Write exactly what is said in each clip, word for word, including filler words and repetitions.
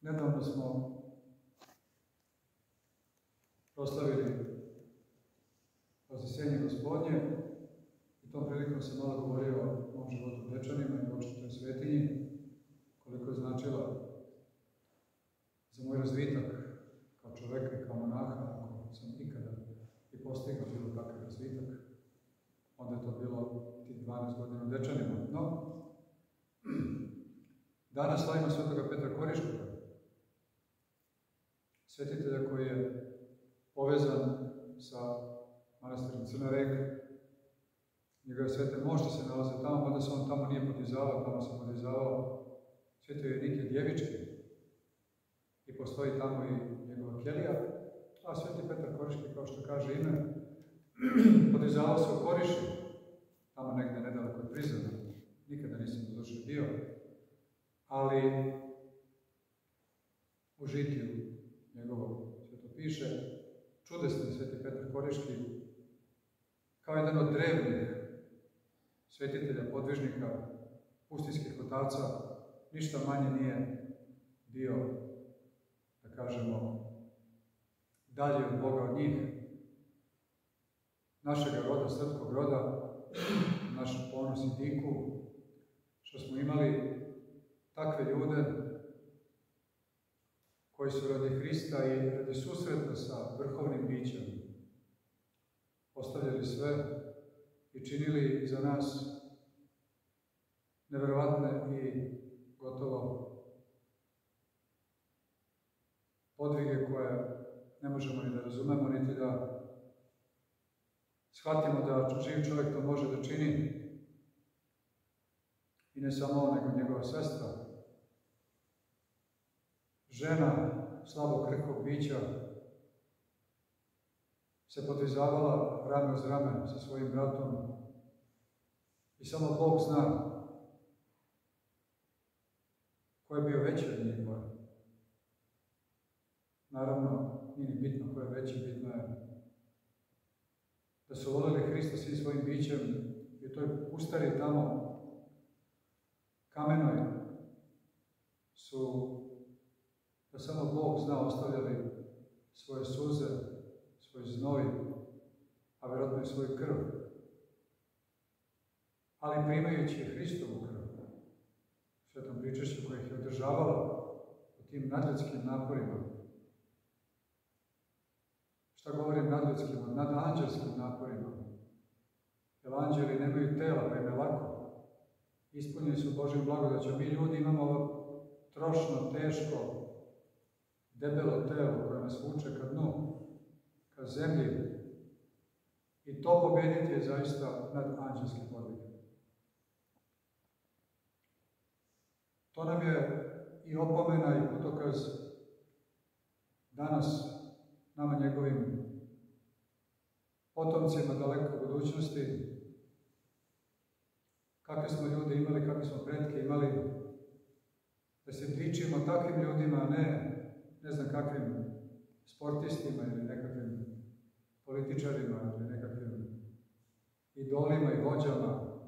Nedavno smo proslavili Vaskrsenje Gospodnje i tom prilikom sam malo govorio o mom životu u Dečanima i uopšte toj svetinji, koliko je značila za moj razvitak kao čoveka i kao monaha, ako sam ikada i postigao bilo takav razvitak. Onda je to bilo tih dvanaest godina u Dečanima. No, danas slavimo svetoga Petra Koriškoga, svetitelja koji je povezan sa manastirom Crna Reka. Njegove svete mošte se nalaze tamo, mada se on tamo nije podizavao, tamo se podizavao svetio Jerike Djevički i postoji tamo i njegova kelija, a sveti Petar Koriški, kao što kaže ime, podizavao se u Koriši, tamo negde nedaleko od Prizada, nikada nisam doduše bio, ali u žitiju njegovom svetopiše, čudesni sveti Petar Koriški, kao jedan od drevnih svetitelja, podvižnika, pustinskih otaca, ništa manje nije bio, da kažemo, dalje od Boga od njih, našega roda, srpskog roda, naš ponos i diku, što smo imali takve ljude koji su radi Hrista i radi susreta sa vrhovnim bićem ostavljali sve i činili za nas neverovatne i gotovo podvige koje ne možemo ni da razumemo, niti da shvatimo da živ čovjek to može da čini. I ne samo on, nego njegova sestra, žena slabo krhkog bića, se podvizavala rame uz rame sa svojim bratom i samo Bog zna ko je bio veći od njih. Naravno, nije bitno ko je veći, bitno je da su voljeli Hrista svim svojim bićem i u toj pustari tamo kamenoj su, da samo Bog zna, ostavljali svoje suze, svoj znoj, a vjerojatno i svoju krv. Ali primajući Hristovu krv, svetom pričešću koja ih je održavala u tim nadljudskim naporima. Šta govorim nadljudskim? Nadanđelskim naporima. Jer anđeli nemaju tela, pa im je lako. Ispunjeni su Božim blagodaćom. Mi ljudi imamo trošno, teško, debelo telo koje nas vuče ka dnu, ka zemlji. I to pobediti je zaista nadanđelski podvig. To nam je i opomena i putokaz danas nama, njegovim potomcima daleko budućnosti, kakve smo ljude imali, kakve smo pretke imali, da se dičimo takvim ljudima, a ne, ne znam kakvim sportistima ili nekakvim političarima ili nekakvim idolima i vođama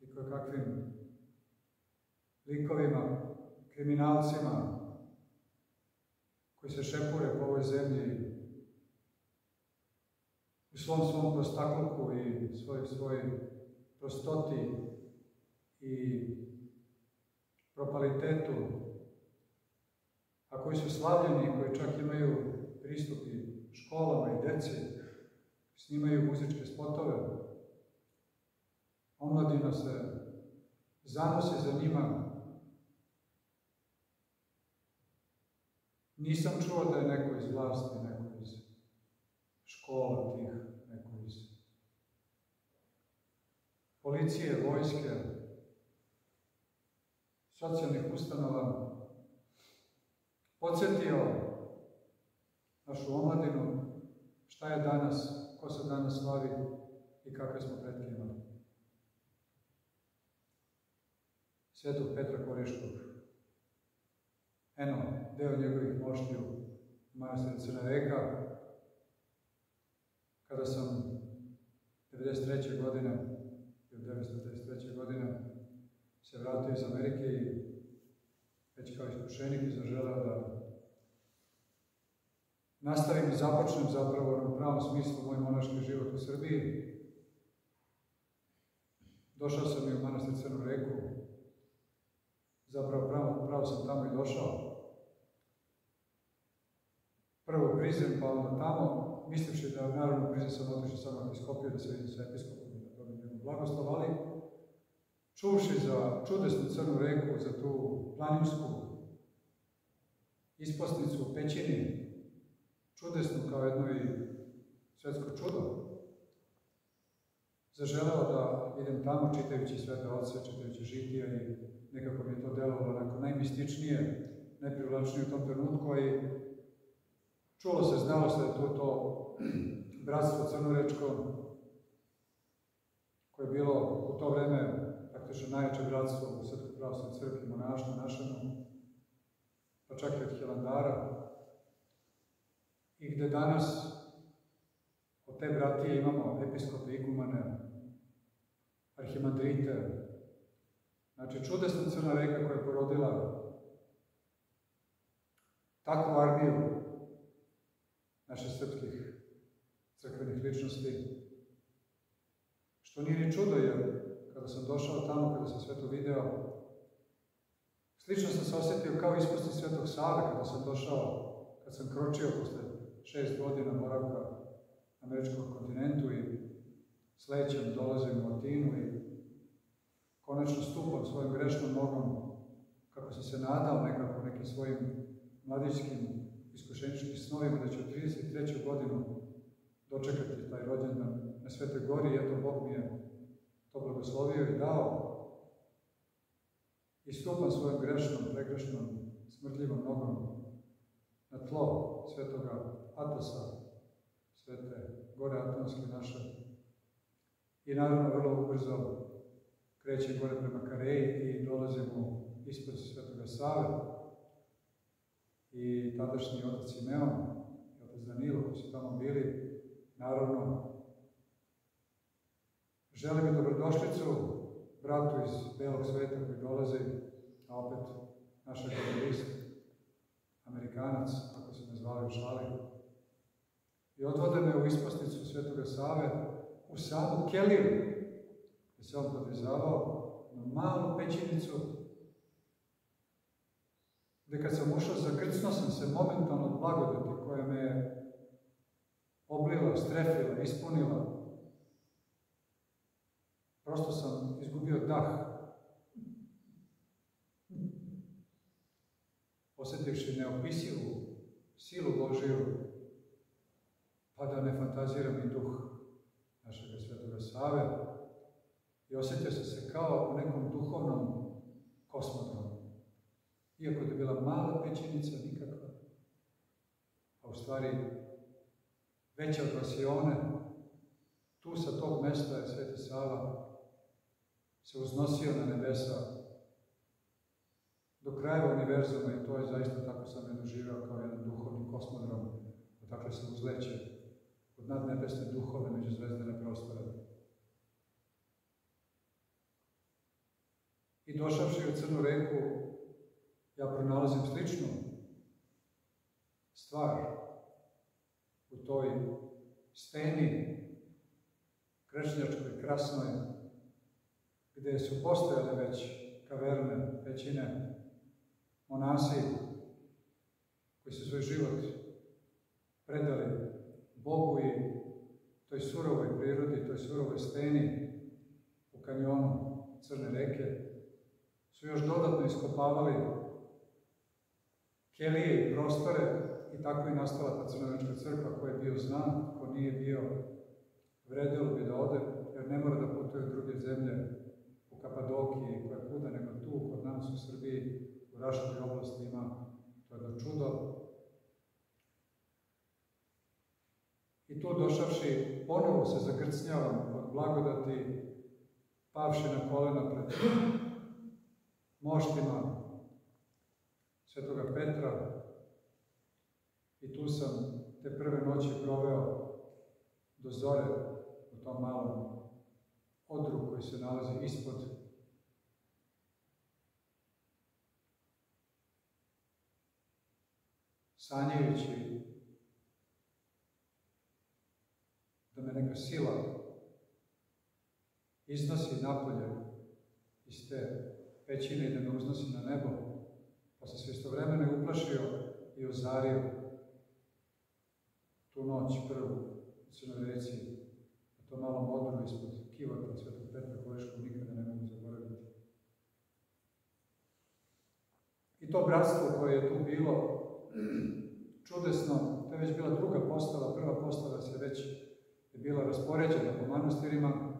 i kakvim likovima, kriminalcima koji se šepure po ovoj zemlji u svom svom prostakluku i svoj svoj prostoti i propalitetu, a koji su slavljeni, koji čak imaju pristup i školama i deci, snimaju muzičke spotove. Omladina se zanosi za njima. Nisam čuo da je neko iz vlasti, neko iz škola tih, neko iz policije, vojske, socijalnih ustanova, podsjetio našu omladinu šta je danas, ko se danas slavi i kakve smo pretke imali. Svetog Petra Koriškog. Eno, deo njegovih moštiju u manastiru Crna Veka. Kada sam devedeset treće godine devetnaest devedeset treće godine se vratio iz Amerike i već kao svećenik i zaželeo da nastavim i započnem zapravo u pravom smislu moj monaški život u Srbiji. Došao sam i u manastir Crnu Reku, zapravo pravo, pravo sam tamo i došao. Prvo Prizren, pa onda tamo, misliš da naravno Prizren sam otišao samo na episkopiju, da se vidim sa episkopom i da dobim njemu blagoslovali. Čuvši za čudesnu Crnu Reku, za tu planinsku isposnicu u Pećini, čudesnu kao jedno i svetsko čudo, zaželeo da idem tamo čitajući Svete Otce, čitajući žitija i nekako mi je to delovalo onako najmističnije, najprivlačnije u tom trenutku i čulo se, znalo se da je to to bratstvo crnorečko koje je bilo u to vreme praktično najjače bratstvo u Srpskoj pravoslavnoj crkvi, monaštvu našemu, pa čak i od Hilandara i gde danas od te bratije imamo episkope, igumane, arhimandrite. Znači, čudesna Crna Reka koja je porodila takvu armiju naših srpskih crkvenih ličnosti, što nije ni čudo, jer kada sam došao tamo, kada sam sve to video, slično sam se osjetio kao ispostnik Svetog Save kada sam došao, kad sam kročio posle šest godina boravka na američkom kontinentu i slećem dolazim u Atinu i konačno stupam svojim grešnom nogom, kako sam se nadao nekako nekim svojim mladićkim iskušeničkim snovima da ću u trideset trećoj godinu dočekati taj rođendan na Svetoj Gori i eto Bog mi je to blagoslovio i dao. I stupam svojim grešnom, pregrešnom, smrdljivom nogom na tlo Svetoga Atosa, Svete Gore Atonske naše. I naravno vrlo ubrzo krećem gore prema Kareji i dolazim u ispod Svetoga Save. I tadašnji otac Simeon i otac Danilo koji su tamo bili, naravno žele mi dobrodošlicu bratu iz belog sveta koji dolazi, a opet naš ekonomist, Amerikanac, ako se ne zvali u šali. I odvode me u isposnicu Svetoga Save, u samu keliju, gdje se on podvizavao, na malu pećinicu, gdje kad sam ušao, zagrcno sam se momentalno od blagodati koja me je oblila, strefila, ispunila. Prosto sam izgubio dah, osjetivši neopisivu silu Božiju, pa da ne fantaziram i duh našeg Svetoga Save. I osjetio sam se kao u nekom duhovnom kosmodromu. Iako je bila mala pećinica, nikakva, a u stvari veća od Vasione, tu sa tog mesta je Sveti Sava se uznosio na nebesa do kraja univerzuma i to je zaista tako sam je doživao kao jedan duhovni kosmodrom, odakle se uzleće od nadnebesne duhove međuzvezdane prostore. I došavši u Crnu Reku, ja pronalazim sličnu stvar u toj steni kršnjačkoj, krasnoj, gdje su postojale već kaverne, većine monasi koji su svoj život predali Bogu i toj surovoj prirodi, toj surovoj steni u kanjonu Crne Reke, su još dodatno iskopavali kelije i prostore i tako i nastala ta crnovečka crkva koja je bio znan, ko nije bio vredilo bi da ode, jer ne mora da putuje u druge zemlje, u Kapadokiji, koja je kuda, nego tu, kod nas u Srbiji, u Raškoj oblasti ima to jedno čudo. I tu došavši, ponovo se zagrcnjavam od blagodati, pavši na kolena pred moštima Svetoga Petra. I tu sam te prve noći proveo do zore u tom malom odru koji se nalazi ispod sanjajući da me neka sila iznosi napolje iz te pećine i da me uznosi na nebo, pa sam se istovremeno i uplašio i ozario tu noć prvu u Crnoj Reci, na tom malom odmoru ispod kiva kod Sv. Petra Koriškog nikada ne mogu zaboraviti. I to bratstvo koje je tu bilo čudesno, to je već bila druga postava, prva postava se već je bila raspoređena po manastirima,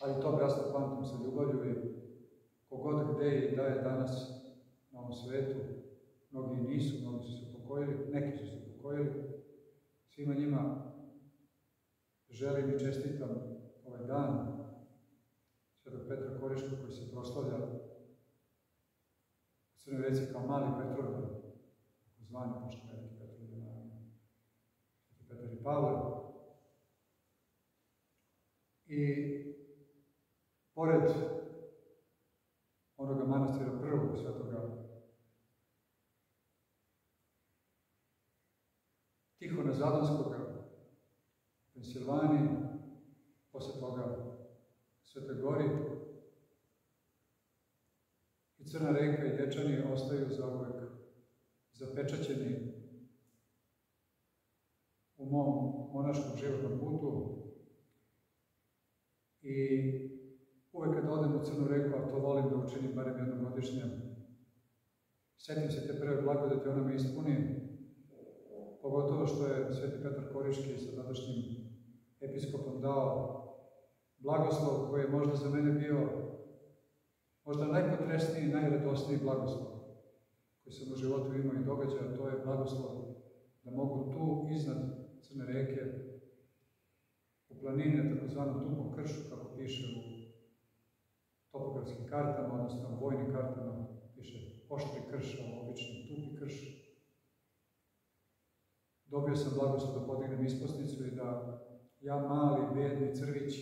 ali to bratstvo pamtim sa ljubavlju i kogod gde i da je danas na ovom svetu, mnogi nisu, mnogi su se upokojili, neki su se upokojili, svima njima želim i čestitam ovaj dan Sv. Petra Koriškog koji se proslavlja Crnoj Reci kao mali Petrov, zvani pošto veliki Petrov je naravno, Sveti Petar i Pavle. I pored onoga manastira prvog svetoga, Tihona Zadonskog, u Silvani, posle toga Svetoj Gori, i Crna Reka i Dečani ostaju zauvek zapečaćeni u mom monaškom životnom putu. I uvek kada odem u Crnu Reku, a to volim da učinim barem jednom godišnje, setim se te prve blagodati, ona me ispuni, pogotovo što je Sveti Petar Koriški sa tadašnjim episkopom dao blagoslov koji je možda za mene bio možda najpotresniji i najradosniji blagoslov koji sam u životu imao i događaja, to je blagoslov da mogu tu iznad Crne Reke u planine, takozvanom Tupom kršu, kako piše u topografskim kartama, odnosno u vojnim kartama, piše oštri krš, a obični tupi krš. Dobio sam blagoslov da podignem isposnicu i da ja, mali, bedni crvić,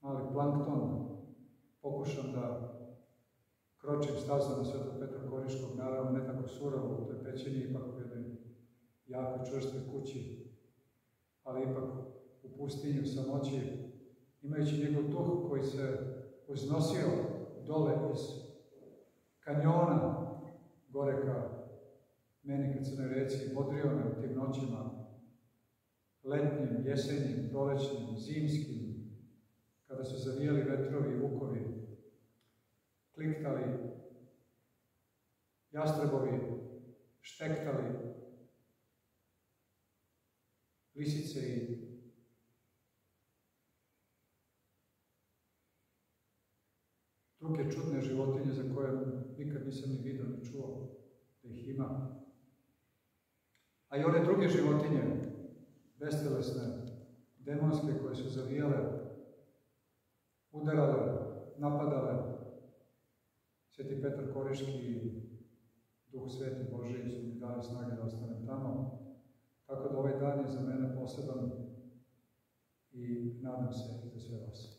mali plankton, pokušam da kročim stazom na Svetog Petra Koriškog, naravno ne tako surovo, u toj pećini ipak u jednoj jako čvrstoj kući, ali ipak u pustinju samoći, imajući njegov duh koji se uznosio dole iz kanjona gore ka meni kad Crnoj Reci, bodrio me u tim noćima, letnjim, jesenjim, prolećnim, zimskim, kada su zavijali vetrovi i vukovi, kliktali, jastrebovi, štektali, lisice i druge čudne životinje za koje nikad nisam ni vidio ni čuo da ih ima. A i one druge životinje, bestelesne, demonske, koje su zavijale, udarale, napadale, Sveti Petar Koriški i Duh Sveti Božiji su mi dali snage da ostanem tamo. Tako da ovaj dan je za mene poseban i nadam se i za sve vas.